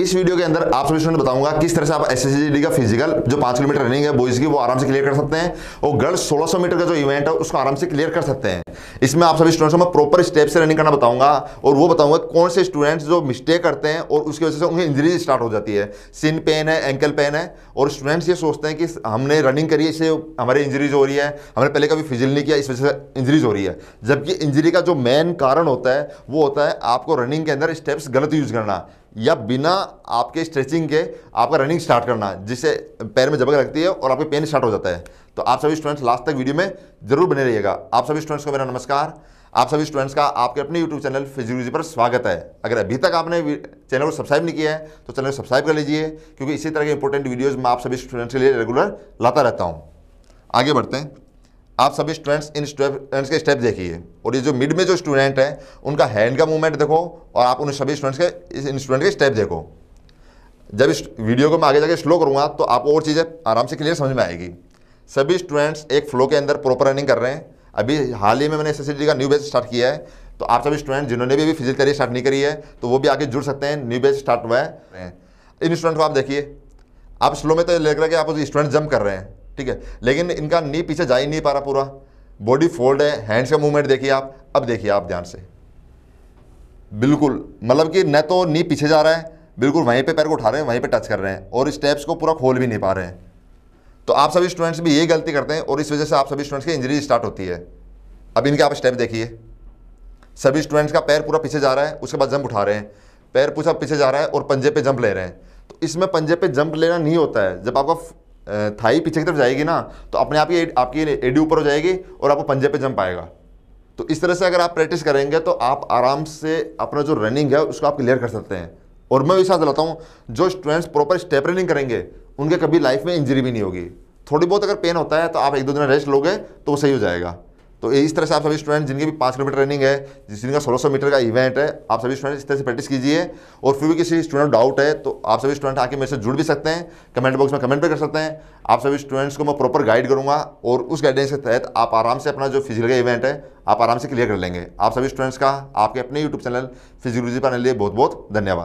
इस वीडियो के अंदर आप सभी स्टूडेंट बताऊंगा किस तरह से आप एसएससीजीडी का फिजिकल जो 5 किलोमीटर रनिंग है बॉयज की वो आराम से क्लियर कर सकते हैं और गर्ल्स 1600 मीटर का जो इवेंट है उसको आराम से क्लियर कर सकते हैं। इसमें आप सभी स्टूडेंट्स को मैं प्रॉपर स्टेप से रनिंग करना बताऊंगा और वो बताऊंगा कौन से स्टूडेंट्स जो मिस्टेक करते हैं और उसकी वजह से उन्हें इंजरी स्टार्ट हो जाती है, सिन पेन है, एंकल पेन है और स्टूडेंट्स ये सोचते हैं कि हमने रनिंग करी इससे हमारे इंजरीज हो रही है, हमने पहले कभी फिजिकल नहीं किया इस वजह से इंजरीज हो रही है। जबकि इंजरी का जो मेन कारण होता है वो होता है आपको रनिंग के अंदर स्टेप्स गलत यूज करना या बिना आपके स्ट्रेचिंग के आपका रनिंग स्टार्ट करना जिससे पैर में जबक लगती है और आपके पेन स्टार्ट हो जाता है। तो आप सभी स्टूडेंट्स लास्ट तक वीडियो में जरूर बने रहिएगा। आप सभी स्टूडेंट्स को मेरा नमस्कार। आप सभी स्टूडेंट्स का आपके अपने यूट्यूब चैनल फिजिकल गुरुजी पर स्वागत है। अगर अभी तक आपने चैनल को सब्सक्राइब नहीं किया है तो चैनल को सब्सक्राइब कर लीजिए क्योंकि इसी तरह के इंपॉर्टेंट वीडियोज़ मैं आप सभी स्टूडेंट्स के लिए रेगुलर लाता रहता हूँ। आगे बढ़ते हैं। आप सभी स्टूडेंट्स इन स्टूडेंट्स के स्टेप देखिए और ये जो मिड में जो स्टूडेंट है उनका हैंड का मूवमेंट देखो और आप उन सभी स्टूडेंट्स के इन स्टूडेंट के स्टेप देखो। जब इस वीडियो को मैं आगे जाके स्लो करूँगा तो आपको और चीज़ें आराम से क्लियर समझ में आएगी। सभी स्टूडेंट्स एक फ्लो के अंदर प्रॉपर रनिंग कर रहे हैं। अभी हाल ही में मैंने एसएससीजीडी का न्यू बैच स्टार्ट किया है तो आप सभी स्टूडेंट्स जिन्होंने भी फिजिकल तैयारी स्टार्ट नहीं करी है तो वो भी आगे जुड़ सकते हैं। न्यू बैच स्टार्ट हुआ है। इन स्टूडेंट को आप देखिए, आप स्लो में तो लेकर के आप स्टूडेंट जंप कर रहे हैं, ठीक है, लेकिन इनका नी पीछे जा ही नहीं पा रहा, पूरा बॉडी फोल्ड है। हैंड्स का मूवमेंट देखिए आप, अब देखिए आप ध्यान से, बिल्कुल मतलब कि न तो नी पीछे जा रहा है, बिल्कुल वहीं पे पैर को उठा रहे हैं, वहीं पे टच कर रहे हैं और स्टेप्स को पूरा खोल भी नहीं पा रहे हैं। तो आप सभी स्टूडेंट्स भी यही गलती करते हैं और इस वजह से आप सभी स्टूडेंट्स की इंजरी स्टार्ट होती है। अब इनके आप स्टेप देखिए, सभी स्टूडेंट्स का पैर पूरा पीछे जा रहा है, उसके बाद जंप उठा रहे हैं, पैर पूरा पीछे जा रहा है और पंजे पर जंप ले रहे हैं। तो इसमें पंजे पर जंप लेना नहीं होता है। जब आपका थाई पीछे की तरफ जाएगी ना तो अपने आप ही आपकी एडी ऊपर हो जाएगी और आपको पंजे पे जंप आएगा। तो इस तरह से अगर आप प्रैक्टिस करेंगे तो आप आराम से अपना जो रनिंग है उसको आप क्लियर कर सकते हैं। और मैं विश्वास दिलाता हूँ जो स्टूडेंट्स प्रॉपर स्टेप रनिंग करेंगे उनके कभी लाइफ में इंजरी भी नहीं होगी। थोड़ी बहुत अगर पेन होता है तो आप 1-2 दिन रेस्ट लोगे तो वो सही हो जाएगा। तो इस तरह से आप सभी स्टूडेंट जिनकी भी 5 किलोमीटर रनिंग है, जिनका 1600 मीटर का इवेंट है, आप सभी स्टूडेंट इस तरह से प्रैक्टिस कीजिए। और फिर भी किसी स्टूडेंट डाउट है तो आप सभी स्टूडेंट आके मेरे से जुड़ भी सकते हैं, कमेंट बॉक्स में कमेंट भी कर सकते हैं। आप सभी स्टूडेंट्स को मैं प्रॉपर गाइड करूँगा और उस गाइडेंस के तहत आप आराम से अपना जो फिजिकल का इवेंट है आप आराम से क्लियर कर लेंगे। आप सभी स्टूडेंट्स का आपके अपने यूट्यूब चैनल फिजिकल गुरुजी पर आने के लिए बहुत बहुत धन्यवाद।